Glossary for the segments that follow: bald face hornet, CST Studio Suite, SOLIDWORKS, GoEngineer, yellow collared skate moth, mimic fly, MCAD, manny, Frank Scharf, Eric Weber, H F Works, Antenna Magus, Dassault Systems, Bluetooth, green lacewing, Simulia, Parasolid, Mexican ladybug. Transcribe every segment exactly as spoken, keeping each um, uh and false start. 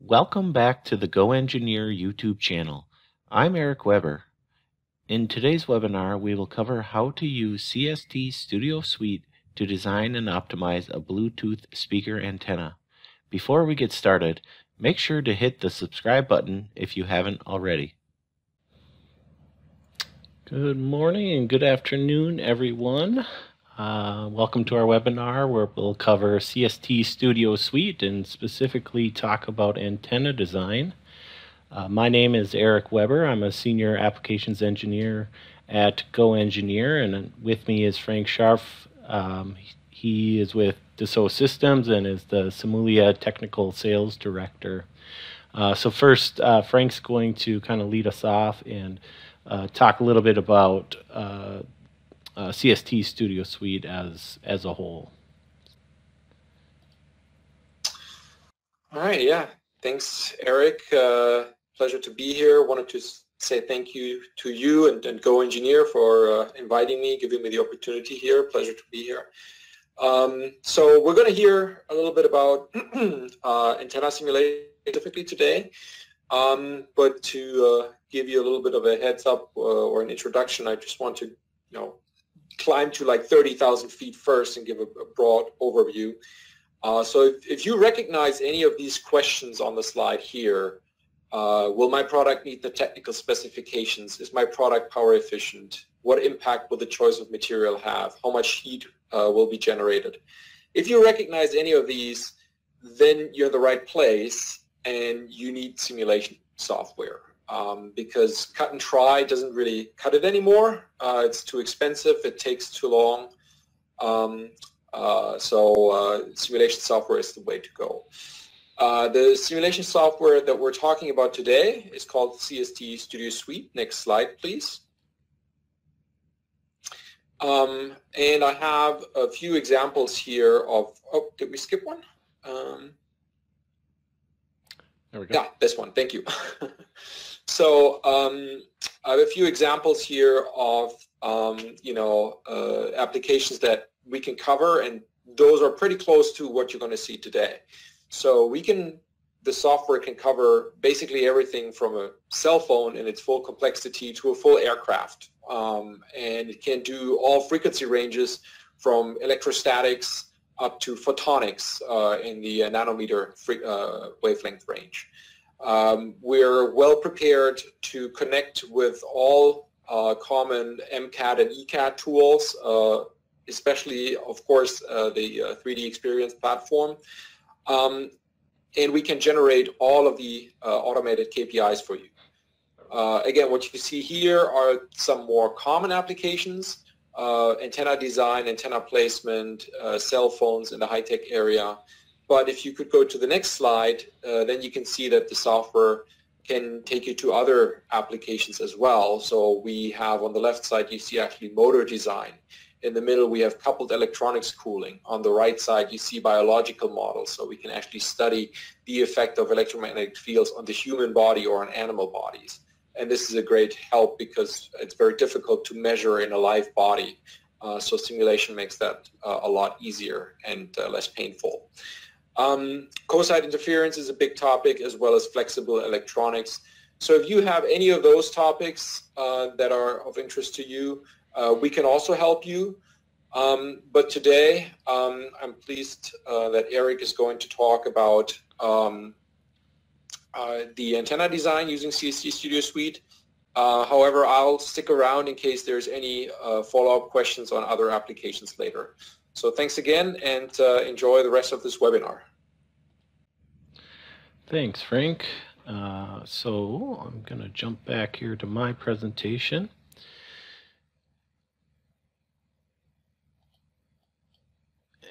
Welcome back to the GoEngineer YouTube channel. I'm Eric Weber. In today's webinar, we will cover how to use C S T Studio Suite to design and optimize a Bluetooth speaker antenna. Before we get started, make sure to hit the subscribe button if you haven't already. Good morning and good afternoon, everyone. Uh, welcome to our webinar where we'll cover C S T Studio Suite and specifically talk about antenna design. Uh, my name is Eric Weber. I'm a Senior Applications Engineer at GoEngineer, and with me is Frank Scharf. Um, he is with Dassault Systems and is the Simulia Technical Sales Director. Uh, so first, uh, Frank's going to kind of lead us off and uh, talk a little bit about uh, Uh, C S T Studio Suite as as a whole. All right, yeah. Thanks, Eric. Uh, pleasure to be here. Wanted to say thank you to you and, and GoEngineer for uh, inviting me, giving me the opportunity here. Pleasure to be here. Um, so we're going to hear a little bit about uh, antenna simulation specifically today. Um, but to uh, give you a little bit of a heads up uh, or an introduction, I just want to you know. climb to like thirty thousand feet first and give a, a broad overview. Uh, so if, if you recognize any of these questions on the slide here, uh, will my product meet the technical specifications? Is my product power efficient? What impact will the choice of material have? How much heat uh, will be generated? If you recognize any of these, then you're in the right place and you need simulation software. Um, because cut and try doesn't really cut it anymore. Uh, it's too expensive. It takes too long. Um, uh, so uh, simulation software is the way to go. Uh, the simulation software that we're talking about today is called C S T Studio Suite. Next slide, please. Um, and I have a few examples here of, oh, did we skip one? Um, There we go. Yeah, this one. Thank you. So um, I have a few examples here of um, you know uh, applications that we can cover, and those are pretty close to what you're going to see today. So we can, the software can cover basically everything from a cell phone in its full complexity to a full aircraft, um, and it can do all frequency ranges from electrostatics up to photonics uh, in the nanometer free, uh, wavelength range. Um, we're well prepared to connect with all uh, common M CAD and E CAD tools, uh, especially, of course, uh, the uh, three D Experience platform. Um, and we can generate all of the uh, automated K P Is for you. Uh, again, what you see here are some more common applications. Uh, antenna design, antenna placement, uh, cell phones in the high-tech area. But if you could go to the next slide, uh, then you can see that the software can take you to other applications as well. So we have on the left side, you see actually motor design. In the middle, we have coupled electronics cooling. On the right side, you see biological models. So we can actually study the effect of electromagnetic fields on the human body or on animal bodies. And this is a great help because it's very difficult to measure in a live body. Uh, so simulation makes that uh, a lot easier and uh, less painful. Um, cosine interference is a big topic, as well as flexible electronics. So if you have any of those topics uh, that are of interest to you, uh, we can also help you. Um, but today, um, I'm pleased uh, that Eric is going to talk about um, Uh, the antenna design using C S T Studio Suite. Uh, however, I'll stick around in case there's any uh, follow-up questions on other applications later. So thanks again, and uh, enjoy the rest of this webinar. Thanks, Frank. Uh, so I'm going to jump back here to my presentation.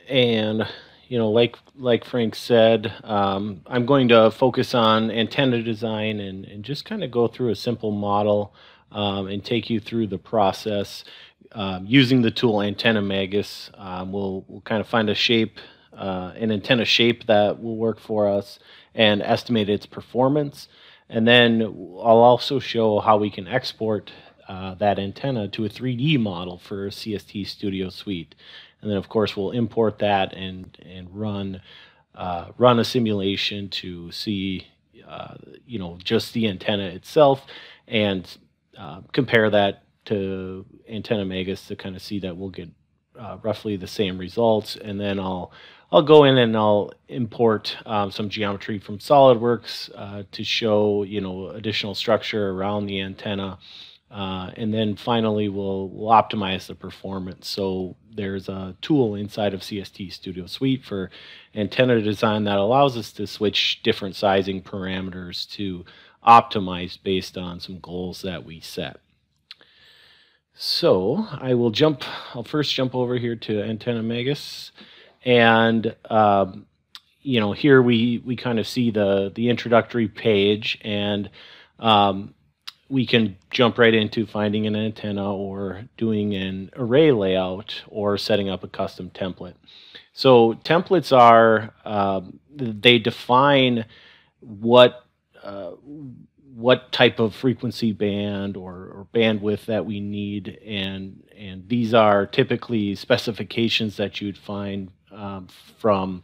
And You know, like like Frank said, um, I'm going to focus on antenna design and, and just kind of go through a simple model um, and take you through the process um, using the tool Antenna Magus. Um, we'll we'll kind of find a shape, uh, an antenna shape that will work for us and estimate its performance. And then I'll also show how we can export uh, that antenna to a three D model for C S T Studio Suite. And then, of course, we'll import that and and run uh, run a simulation to see uh, you know, just the antenna itself, and uh, compare that to Antenna Magus to kind of see that we'll get uh, roughly the same results. And then I'll I'll go in and I'll import um, some geometry from SolidWorks uh, to show, you know, additional structure around the antenna. Uh, and then finally, we'll, we'll optimize the performance. So there's a tool inside of C S T Studio Suite for antenna design that allows us to switch different sizing parameters to optimize based on some goals that we set. So I will jump, I'll first jump over here to Antenna Magus. And, um, you know, here we, we kind of see the, the introductory page, and um, we can jump right into finding an antenna or doing an array layout or setting up a custom template. So templates are, uh, they define what, uh, what type of frequency band or, or bandwidth that we need. And, and these are typically specifications that you'd find um, from,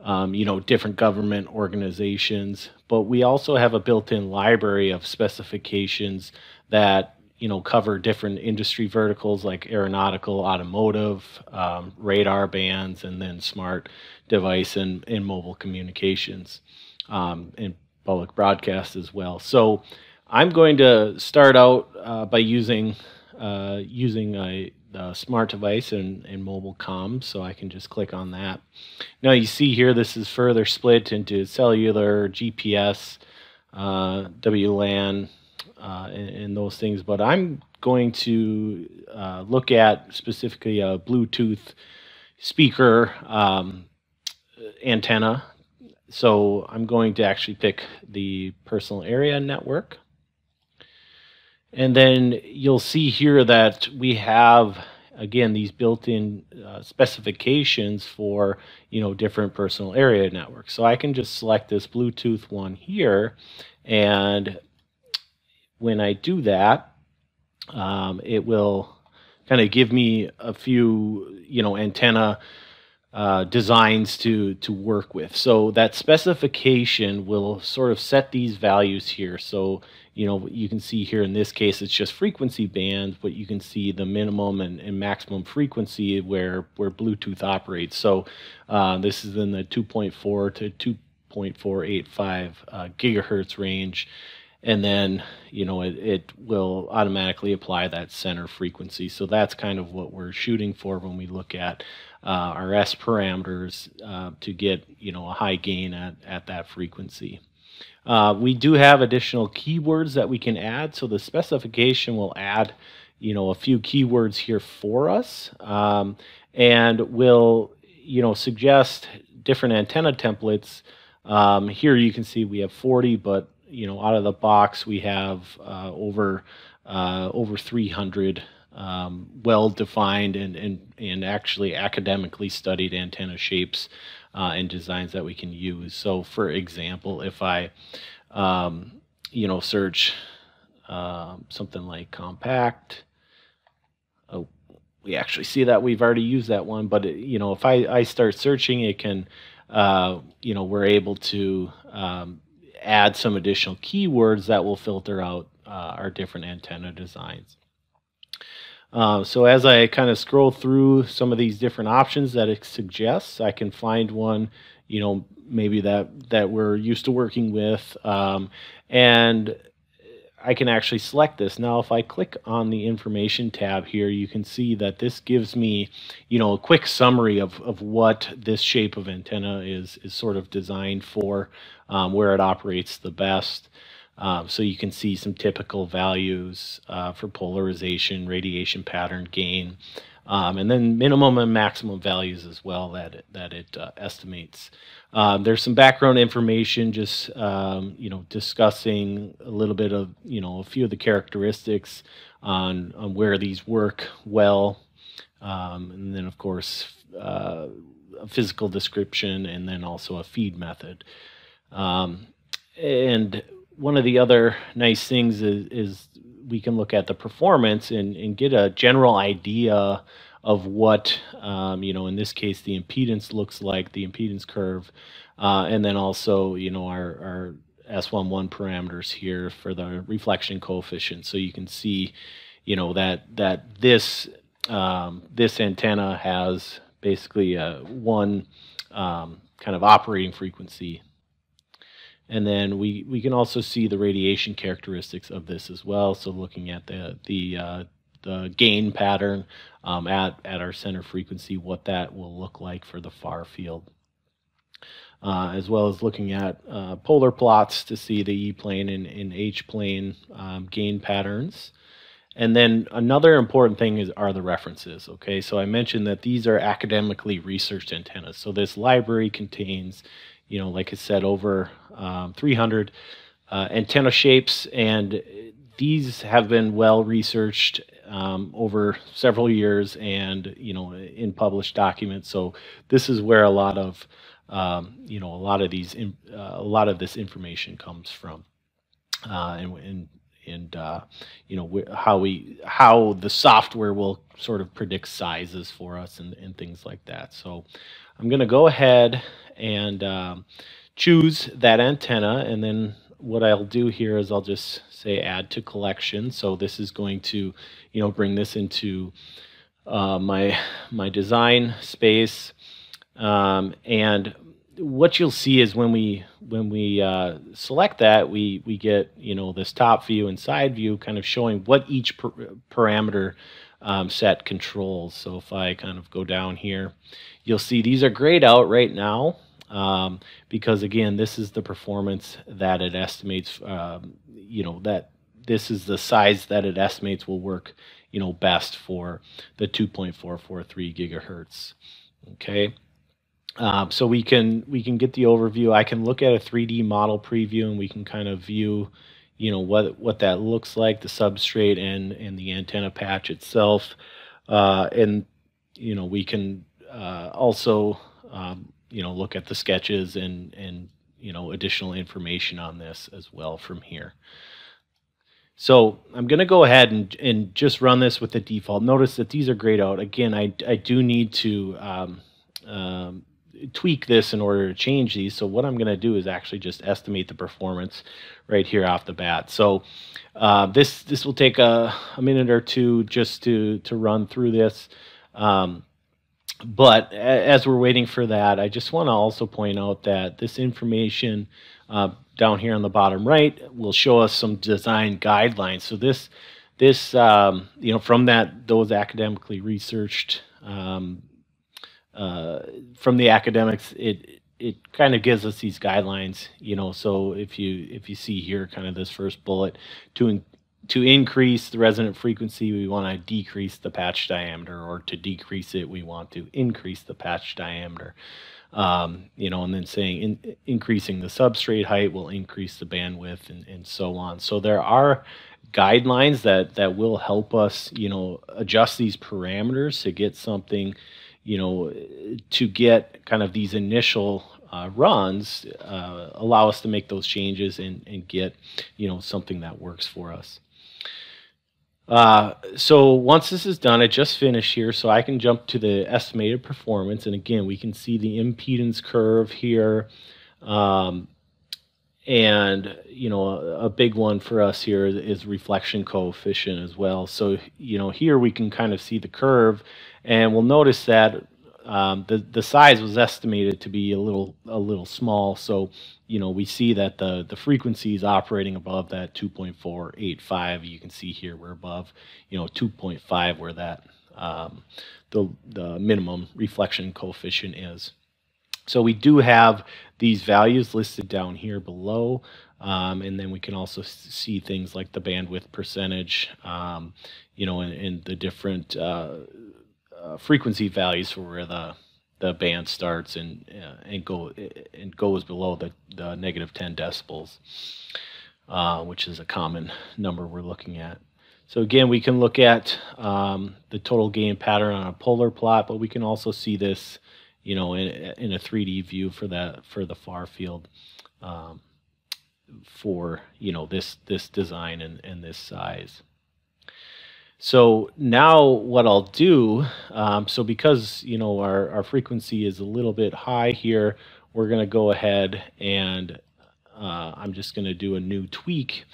Um, you know, different government organizations, but we also have a built-in library of specifications that, you know, cover different industry verticals like aeronautical, automotive, um, radar bands, and then smart device and, and mobile communications, um, and public broadcast as well. So I'm going to start out uh, by using, uh, using a Uh, smart device and, and mobile comm, so I can just click on that. Now you see here this is further split into cellular, G P S, uh, W LAN, uh, and, and those things, but I'm going to uh, look at specifically a Bluetooth speaker um, antenna. So I'm going to actually pick the personal area network. And then you'll see here that we have, again, these built-in uh, specifications for, you know, different personal area networks. So I can just select this Bluetooth one here, and when I do that, um, it will kind of give me a few, you know, antenna uh, designs to, to work with. So that specification will sort of set these values here. So you know, you can see here in this case, it's just frequency bands, but you can see the minimum and, and maximum frequency where, where Bluetooth operates. So uh, this is in the two point four to two point four eight five uh, gigahertz range. And then, you know, it, it will automatically apply that center frequency. So that's kind of what we're shooting for when we look at uh, our S parameters uh, to get, you know, a high gain at, at that frequency. Uh, we do have additional keywords that we can add, so the specification will add, you know, a few keywords here for us, um, and will, you know, suggest different antenna templates. Um, here you can see we have forty, but you know, out of the box we have uh, over uh, over three hundred um, well-defined and and and actually academically studied antenna shapes Uh, and designs that we can use. So for example, if I um, you know, search uh, something like compact, oh, we actually see that we've already used that one, but it, you know, if I, I start searching, it can uh, you know, we're able to um, add some additional keywords that will filter out uh, our different antenna designs. Uh, so as I kind of scroll through some of these different options that it suggests, I can find one, you know, maybe that, that we're used to working with. Um, and I can actually select this. Now, if I click on the information tab here, you can see that this gives me, you know, a quick summary of, of what this shape of antenna is, is sort of designed for, um, where it operates the best. Um, so you can see some typical values uh, for polarization, radiation pattern, gain, um, and then minimum and maximum values as well that it, that it uh, estimates. Um, there's some background information just, um, you know, discussing a little bit of, you know, a few of the characteristics on, on where these work well. Um, and then, of course, uh, a physical description and then also a feed method. Um, and... One of the other nice things is, is we can look at the performance and, and get a general idea of what, um, you know, in this case, the impedance looks like, the impedance curve, uh, and then also, you know, our, our S eleven parameters here for the reflection coefficient. So you can see, you know, that that this um, this antenna has basically a one um, kind of operating frequency. And then we, we can also see the radiation characteristics of this as well. So looking at the, the, uh, the gain pattern um, at, at our center frequency, what that will look like for the far field. Uh, as well as looking at uh, polar plots to see the E-plane and, and H-plane um, gain patterns. And then another important thing is are the references. Okay, so I mentioned that these are academically researched antennas. So this library contains, you know, like I said, over um, three hundred uh, antenna shapes, and these have been well researched um, over several years, and you know, in published documents. So this is where a lot of, um, you know, a lot of these, in, uh, a lot of this information comes from, uh, and. and and uh, you know, how we how the software will sort of predict sizes for us and, and things like that. So I'm going to go ahead and um, choose that antenna, and then what I'll do here is I'll just say add to collection. So this is going to, you know, bring this into uh, my my design space, um, and what you'll see is when we when we uh, select that, we we get, you know, this top view and side view kind of showing what each per parameter um, set controls. So if I kind of go down here, you'll see these are grayed out right now um, because again, this is the performance that it estimates. Um, you know, that this is the size that it estimates will work, you know, best for the two point four four three gigahertz. Okay. Um, so we can we can get the overview. I can look at a three D model preview, and we can kind of view, you know, what what that looks like, the substrate and and the antenna patch itself, uh, and you know, we can uh, also um, you know, look at the sketches and and you know, additional information on this as well from here. So I'm going to go ahead and and just run this with the default. Notice that these are grayed out. Again, I I do need to um, um, tweak this in order to change these. So what I'm going to do is actually just estimate the performance right here off the bat. So uh, this this will take a, a minute or two just to to run through this. Um, but as we're waiting for that, I just want to also point out that this information uh, down here on the bottom right will show us some design guidelines. So this this um, you know, from that those academically researched. Um, Uh, from the academics, it it kind of gives us these guidelines, you know. So if you if you see here, kind of this first bullet, to in, to increase the resonant frequency, we want to decrease the patch diameter, or to decrease it, we want to increase the patch diameter, um, you know. And then saying in, increasing the substrate height will increase the bandwidth, and and so on. So there are guidelines that that will help us, you know, adjust these parameters to get something. You know, to get kind of these initial uh, runs, uh, allow us to make those changes and, and get, you know, something that works for us. Uh, so once this is done, it just finished here, so I can jump to the estimated performance. And again, we can see the impedance curve here. Um, and, you know, a, a big one for us here is, is reflection coefficient as well. So, you know, here we can kind of see the curve. And we'll notice that um, the the size was estimated to be a little a little small. So, you know, we see that the the frequency is operating above that two point four eight five. You can see here we're above, you know, two point five, where that um, the the minimum reflection coefficient is. So we do have these values listed down here below. Um, and then we can also see things like the bandwidth percentage, um, you know, and, and the different uh, Uh, frequency values for where the the band starts and uh, and go and goes below the, the negative ten decibels, uh, which is a common number we're looking at. So again, we can look at um, the total gain pattern on a polar plot, but we can also see this, you know, in in a three D view for that for the far field, um, for you know this this design and and this size. So now what I'll do, um, so because, you know, our, our frequency is a little bit high here, we're going to go ahead and uh, I'm just going to do a new tweak.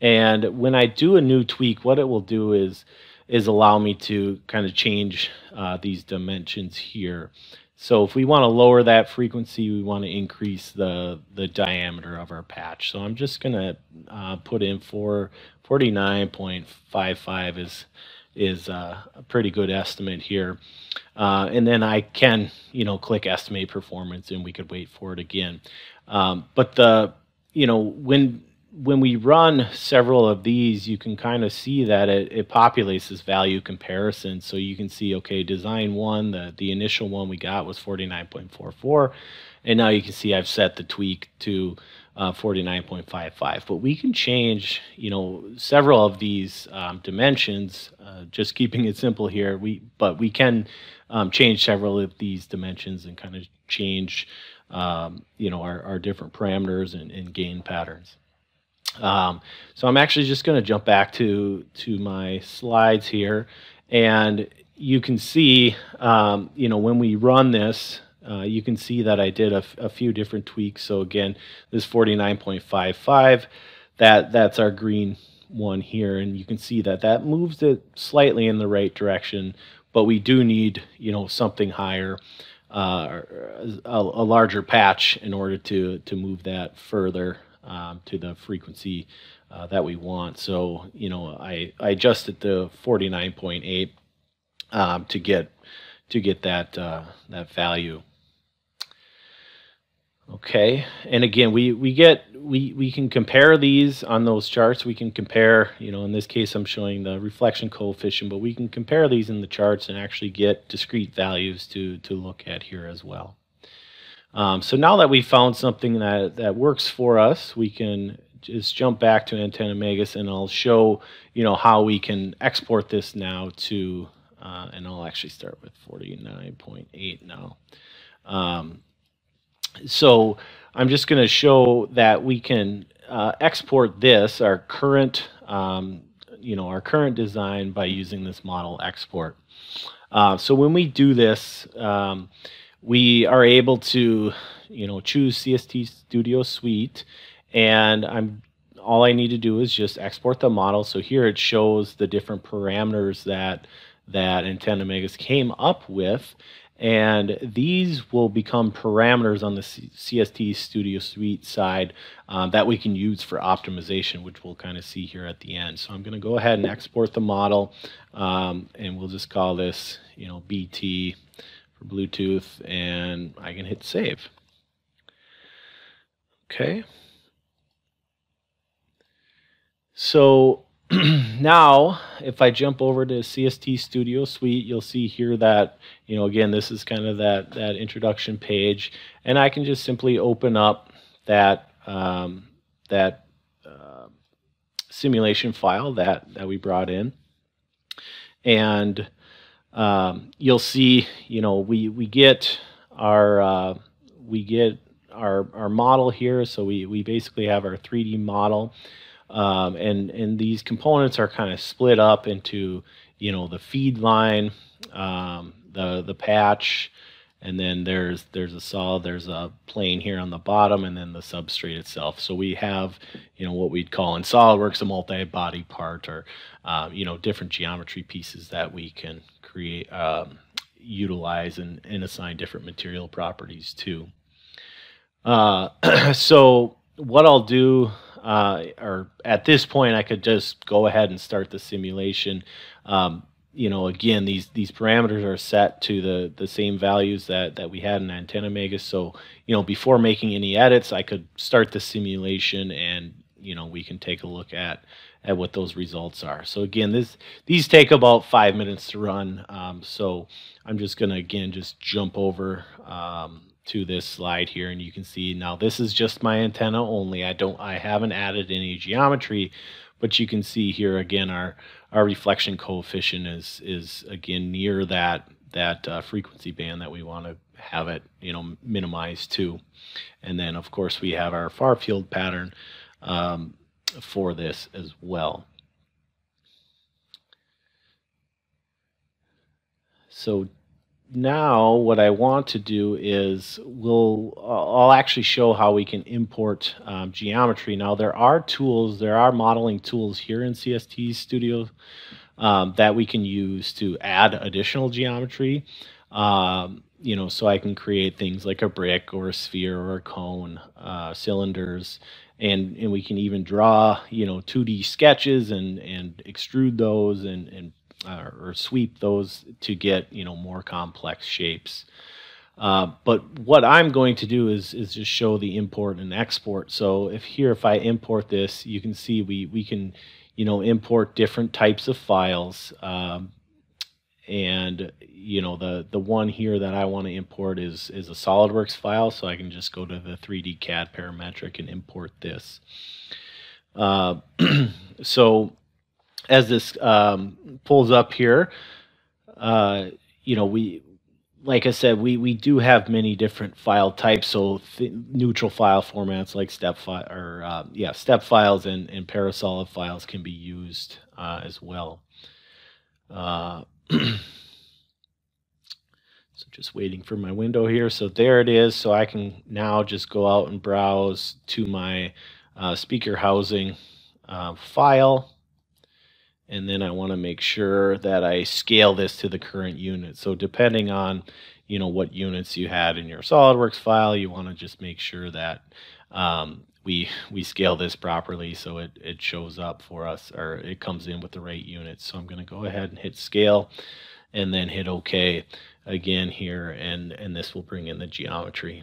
And when I do a new tweak, what it will do is, is allow me to kind of change uh, these dimensions here. So if we want to lower that frequency, we want to increase the, the diameter of our patch. So I'm just going to uh, put in forty-nine point five five is, is uh, a pretty good estimate here. Uh, and then I can, you know, click estimate performance and we could wait for it again. Um, but the, you know, when, when we run several of these, you can kind of see that it, it populates this value comparison. So you can see, okay, design one, the, the initial one we got was forty-nine point four four. And now you can see I've set the tweak to uh, forty-nine point five five. But we can change, you know, several of these um, dimensions, uh, just keeping it simple here. We, but we can um, change several of these dimensions and kind of change, um, you know, our, our different parameters and, and gain patterns. Um, so I'm actually just going to jump back to, to my slides here, and you can see, um, you know, when we run this, uh, you can see that I did a, a few different tweaks. So again, this forty-nine point five five, that, that's our green one here, and you can see that that moves it slightly in the right direction, but we do need, you know, something higher, uh, a, a larger patch in order to, to move that further Um, to the frequency uh, that we want. So, you know, I, I adjusted to forty-nine point eight um, to get to get that uh, that value. Okay, and again, we we get we we can compare these on those charts. We can compare, you know, in this case, I'm showing the reflection coefficient, but we can compare these in the charts and actually get discrete values to to look at here as well. Um, so now that we found something that, that works for us, we can just jump back to Antenna Magus, and I'll show, you know, how we can export this now to, uh, and I'll actually start with forty-nine point eight now. Um, so I'm just going to show that we can uh, export this, our current, um, you know, our current design by using this model export. Uh, so when we do this, um, we are able to, you know, choose C S T Studio Suite, and I'm all I need to do is just export the model. So here it shows the different parameters that that Antenna Magus came up with, and these will become parameters on the C S T Studio Suite side um, that we can use for optimization, which we'll kind of see here at the end. So I'm going to go ahead and export the model, um, and we'll just call this, you know, B T. Bluetooth, and I can hit save. Okay. So now if I jump over to C S T Studio Suite, you'll see here that, you know, again, this is kind of that, that introduction page, and I can just simply open up that, um, that uh, simulation file that, that we brought in. And Um, you'll see, you know, we we get our uh, we get our our model here. So we we basically have our three D model, um, and and these components are kind of split up into, you know, the feed line, um, the the patch, and then there's there's a solid, there's a plane here on the bottom, and then the substrate itself. So we have, you know, what we'd call in SolidWorks a multi-body part, or uh, you know, different geometry pieces that we can create, um, utilize, and, and assign different material properties to. Uh, so what I'll do, uh, or at this point, I could just go ahead and start the simulation. Um, you know, again, these these parameters are set to the the same values that that we had in Antenna Magus. So, you know, before making any edits, I could start the simulation, and, you know, we can take a look at at what those results are. So again, this these take about five minutes to run. Um, so I'm just going to, again, just jump over um, to this slide here, and you can see now this is just my antenna only. I don't, I haven't added any geometry, but you can see here again our our reflection coefficient is is again near that that uh, frequency band that we want to have it, you know, minimized to, and then of course we have our far field pattern Um, for this as well. So now what I want to do is we'll I'll actually show how we can import um, geometry. Now there are tools, there are modeling tools here in C S T Studio um, that we can use to add additional geometry. Um, you know, so I can create things like a brick or a sphere or a cone, uh, cylinders, and and we can even draw, you know, two D sketches and and extrude those and and Uh, or sweep those to get, you know, more complex shapes. Uh, but what I'm going to do is is just show the import and export. So if here, if I import this, you can see we we can, you know, import different types of files. Um, and you know, the the one here that I want to import is is a SolidWorks file. So I can just go to the three D C A D parametric and import this. Uh, so. As this um, pulls up here, uh, you know, we, like I said, we we do have many different file types. So th neutral file formats like step file or uh, yeah, step files and and parasolid files can be used uh, as well. Uh, so just waiting for my window here. So there it is. So I can now just go out and browse to my uh, speaker housing uh, file. And then I want to make sure that I scale this to the current unit. So depending on, you know, what units you had in your SolidWorks file, you want to just make sure that um, we we scale this properly so it, it shows up for us, or it comes in with the right units. So I'm going to go ahead and hit scale and then hit OK again here, and, and this will bring in the geometry.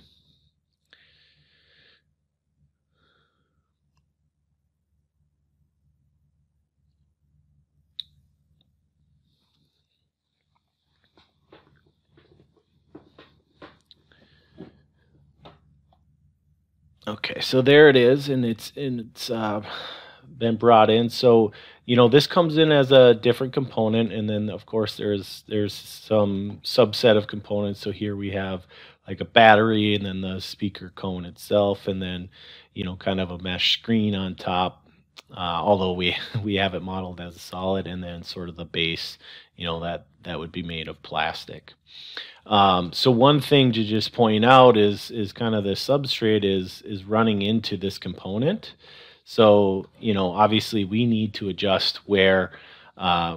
Okay, so there it is, and it's and it's uh, been brought in. So you know this comes in as a different component, and then of course there's there's some subset of components. So here we have like a battery, and then the speaker cone itself, and then you know kind of a mesh screen on top. Uh, although we we have it modeled as a solid, and then sort of the base, you know that that would be made of plastic. Um, so one thing to just point out is is kind of the substrate is is running into this component. So you know obviously we need to adjust where uh,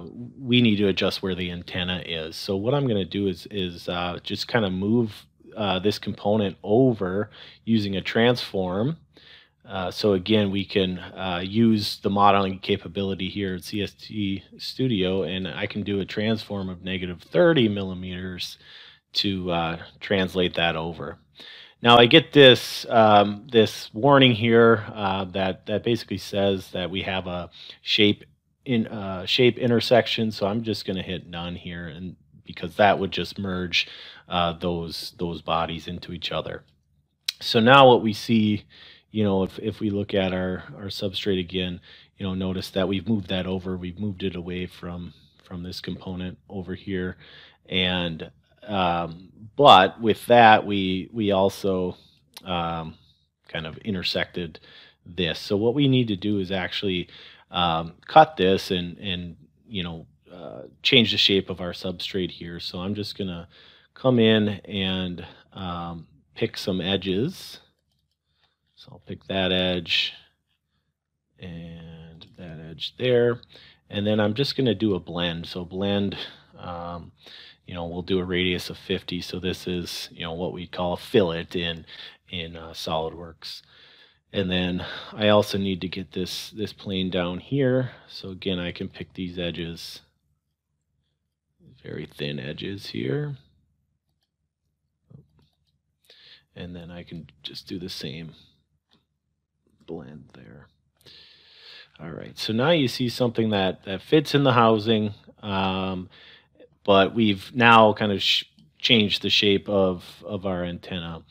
we need to adjust where the antenna is. So what I'm going to do is is uh, just kind of move uh, this component over using a transform. Uh, so again, we can uh, use the modeling capability here at C S T Studio, and I can do a transform of negative thirty millimeters to uh, translate that over. Now I get this um, this warning here uh, that that basically says that we have a shape in uh, shape intersection. So I'm just going to hit none here, and because that would just merge uh, those those bodies into each other. So now what we see. You know, if, if we look at our, our substrate again, you know, notice that we've moved that over. We've moved it away from, from this component over here. And, um, but with that, we, we also um, kind of intersected this. So what we need to do is actually um, cut this and, and you know, uh, change the shape of our substrate here. So I'm just going to come in and um, pick some edges. So I'll pick that edge and that edge there, and then I'm just going to do a blend. So blend, um, you know, we'll do a radius of fifty. So this is, you know, what we call a fillet in in uh, SolidWorks. And then I also need to get this this plane down here. So again, I can pick these edges, very thin edges here, and then I can just do the same. Blend there. All right, so now you see something that that fits in the housing, um, but we've now kind of sh changed the shape of of our antenna.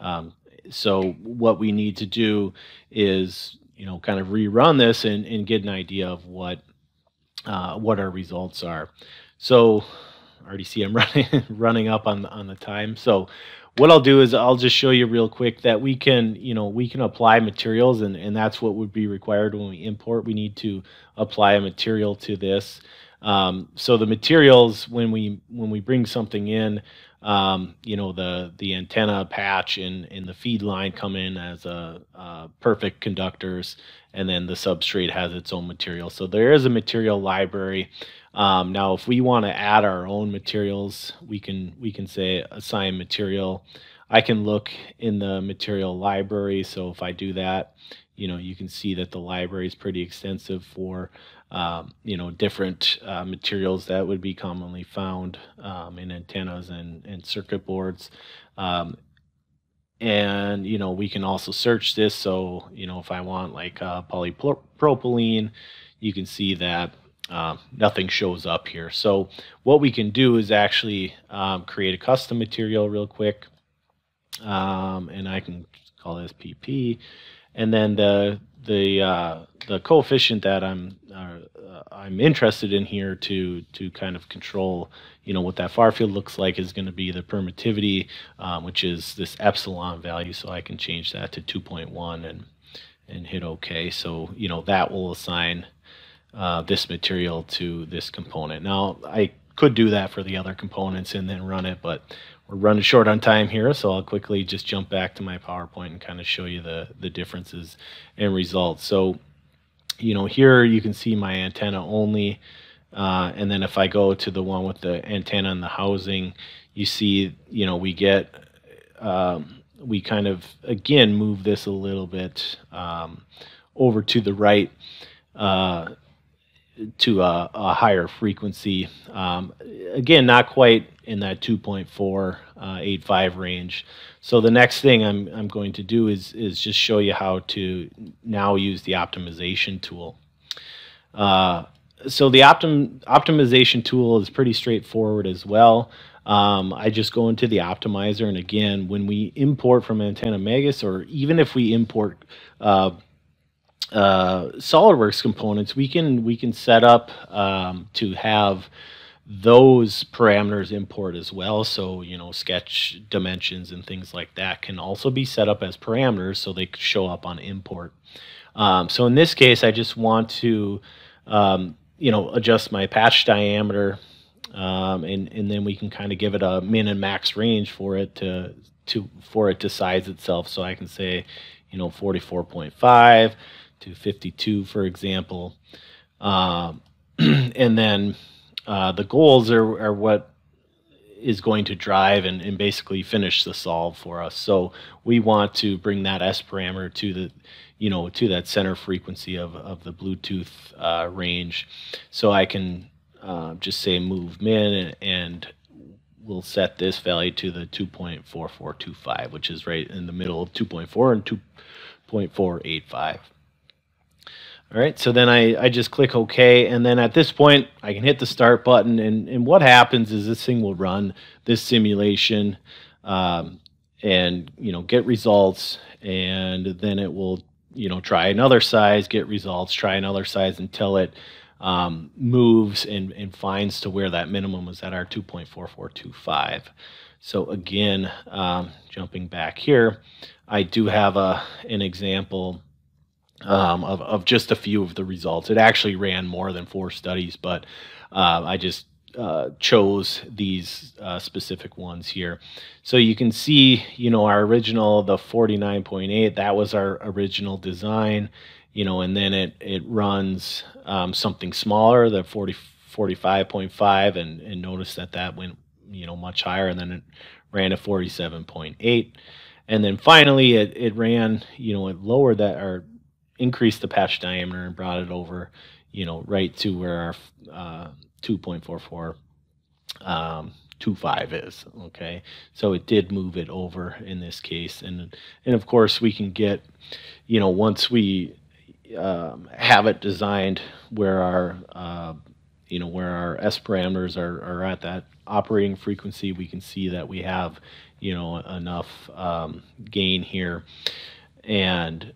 Um, so what we need to do is, you know, kind of rerun this and, and get an idea of what uh, what our results are. So I already see I'm running running up on on the time. So. What I'll do is I'll just show you real quick that we can, you know, we can apply materials, and, and that's what would be required when we import. We need to apply a material to this. Um, so the materials, when we when we bring something in, um, you know, the the antenna patch and, and the feed line come in as a, a perfect conductors, and then the substrate has its own material. So there is a material library. Um, now, if we want to add our own materials, we can we can say assign material. I can look in the material library. So if I do that, you know, you can see that the library is pretty extensive for Um, you know, different uh, materials that would be commonly found um, in antennas and, and circuit boards. Um, and, you know, we can also search this. So, you know, if I want like uh, polypropylene, you can see that uh, nothing shows up here. So what we can do is actually um, create a custom material real quick. Um, and I can call this P P. And then the the uh, the coefficient that I'm uh, I'm interested in here to to kind of control, you know, what that far field looks like is going to be the permittivity, um, which is this epsilon value. So I can change that to two point one and and hit OK. So you know that will assign uh, this material to this component. Now I could do that for the other components and then run it, but we're running short on time here, so I'll quickly just jump back to my PowerPoint and kind of show you the, the differences and results. So, you know, here you can see my antenna only, uh, and then if I go to the one with the antenna and the housing, you see, you know, we get, um, we kind of, again, move this a little bit um, over to the right, uh, to a, a higher frequency, um, again, not quite in that two point four eight five uh, range. So the next thing I'm I'm going to do is is just show you how to now use the optimization tool. Uh, so the optim optimization tool is pretty straightforward as well. Um, I just go into the optimizer, and again, when we import from Antenna Magus, or even if we import Uh, Uh, SolidWorks components, we can we can set up um, to have those parameters import as well. So you know, sketch dimensions and things like that can also be set up as parameters, so they could show up on import. Um, so in this case, I just want to um, you know, adjust my patch diameter, um, and and then we can kind of give it a min and max range for it to to for it to size itself. So I can say, you know, forty-four point five. to fifty-two, for example, um, and then uh, the goals are, are what is going to drive and, and basically finish the solve for us. So we want to bring that S parameter to the, you know, to that center frequency of, of the Bluetooth uh, range. So I can uh, just say move min, and we'll set this value to the two point four four two five, which is right in the middle of two point four and two point four eight five. All right, so then I, I just click OK, and then at this point, I can hit the Start button, and, and what happens is this thing will run this simulation um, and, you know, get results, and then it will, you know, try another size, get results, try another size until it um, moves and, and finds to where that minimum was at, our two point four four two five. So again, um, jumping back here, I do have a, an example Um, of, of just a few of the results. It actually ran more than four studies, but uh, I just uh, chose these uh, specific ones here. So you can see, you know, our original, the forty-nine point eight, that was our original design, you know, and then it, it runs um, something smaller, the forty, forty-five point five, and, and notice that that went, you know, much higher, and then it ran a forty-seven point eight. And then finally it, it ran, you know, it lowered that, or increased the patch diameter and brought it over, you know, right to where our uh, two point four four two five is. Okay, so it did move it over in this case, and and of course we can get, you know, once we um, have it designed where our uh, you know, where our S parameters are, are at that operating frequency, we can see that we have, you know, enough um, gain here, and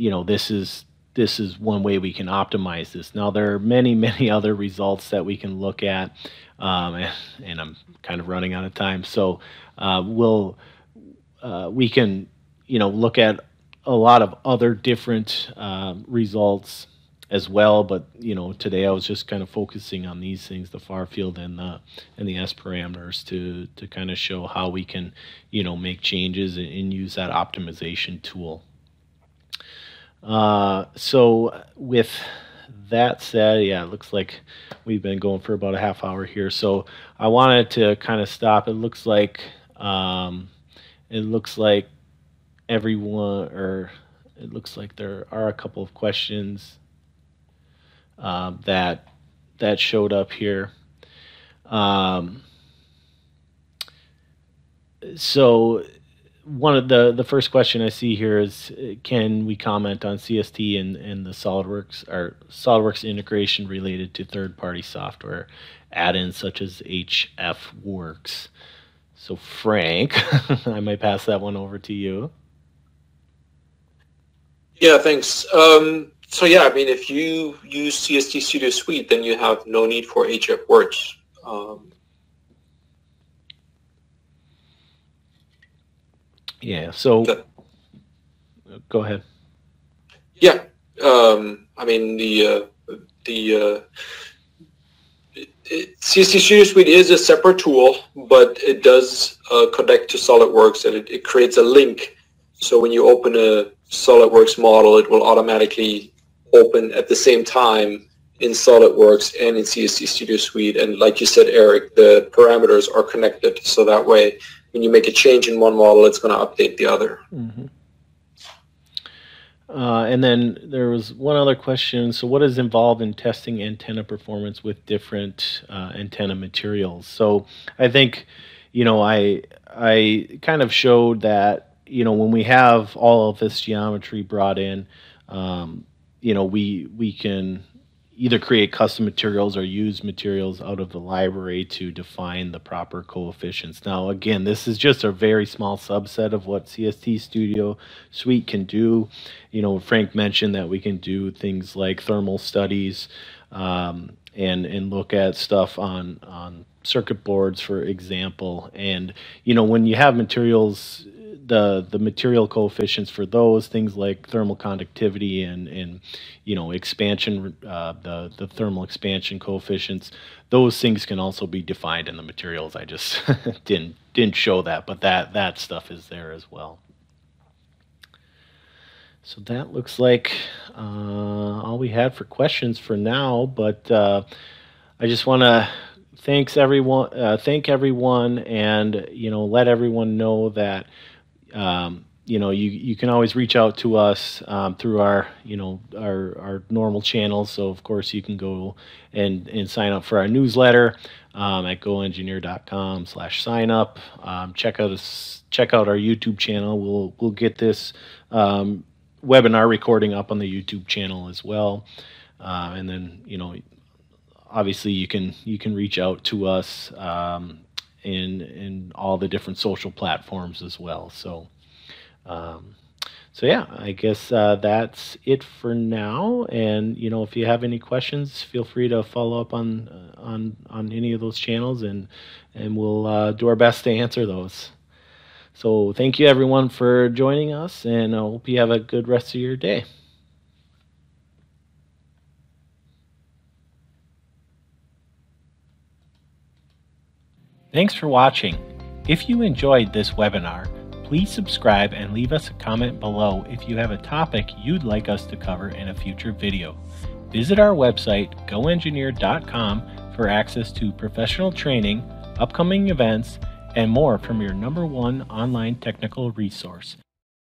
you know, this is this is one way we can optimize this. Now there are many, many other results that we can look at, um, and, and I'm kind of running out of time. So uh, we'll uh, we can, you know, look at a lot of other different uh, results as well. But you know, today I was just kind of focusing on these things, the far field and the and the S parameters, to to kind of show how we can, you know, make changes and, and use that optimization tool. Uh, so with that said, yeah, it looks like we've been going for about a half hour here. So I wanted to kind of stop. It looks like um, it looks like everyone, or it looks like there are a couple of questions uh, that that showed up here. Um, so one of the the first question I see here is, can we comment on C S T and and the SolidWorks or SolidWorks integration related to third-party software add-ins such as H F Works? So Frank, I might pass that one over to you. Yeah, thanks. Um, so yeah, I mean, if you use C S T Studio Suite, then you have no need for H F Works. Um, Yeah, so the, go ahead. Yeah, um, I mean, the uh, the uh, it, it, C S T Studio Suite is a separate tool, but it does uh, connect to SolidWorks, and it, it creates a link. So when you open a SolidWorks model, it will automatically open at the same time in SolidWorks and in C S T Studio Suite. And like you said, Eric, the parameters are connected, so that way, when you make a change in one model, it's going to update the other. Mm-hmm. Uh, and then there was one other question. So what is involved in testing antenna performance with different uh, antenna materials? So I think, you know, I, I kind of showed that, you know, when we have all of this geometry brought in, um, you know, we, we can either create custom materials or use materials out of the library to define the proper coefficients. Now, again, this is just a very small subset of what C S T Studio Suite can do. You know, Frank mentioned that we can do things like thermal studies um, and, and look at stuff on, on circuit boards, for example. And, you know, when you have materials, the the material coefficients for those things like thermal conductivity and and you know expansion, uh, the the thermal expansion coefficients, those things can also be defined in the materials. I just didn't didn't show that, but that that stuff is there as well. So that looks like uh, all we had for questions for now. But uh, I just want to thanks everyone uh, thank everyone, and you know let everyone know that. Um, you know, you, you can always reach out to us um, through our, you know, our, our normal channels. So, of course, you can go and, and sign up for our newsletter um, at goengineer.com slash sign up. Um, check out us, check out our YouTube channel. We'll, we'll get this um, webinar recording up on the YouTube channel as well. Uh, and then, you know, obviously you can, you can reach out to us um, in in all the different social platforms as well. So um so yeah, I guess uh that's it for now. And you know if you have any questions, feel free to follow up on uh, on on any of those channels, and and we'll uh do our best to answer those. So thank you everyone for joining us, and I hope you have a good rest of your day. Thanks for watching. If you enjoyed this webinar, please subscribe and leave us a comment below if you have a topic you'd like us to cover in a future video. Visit our website, go engineer dot com, for access to professional training, upcoming events, and more from your number one online technical resource.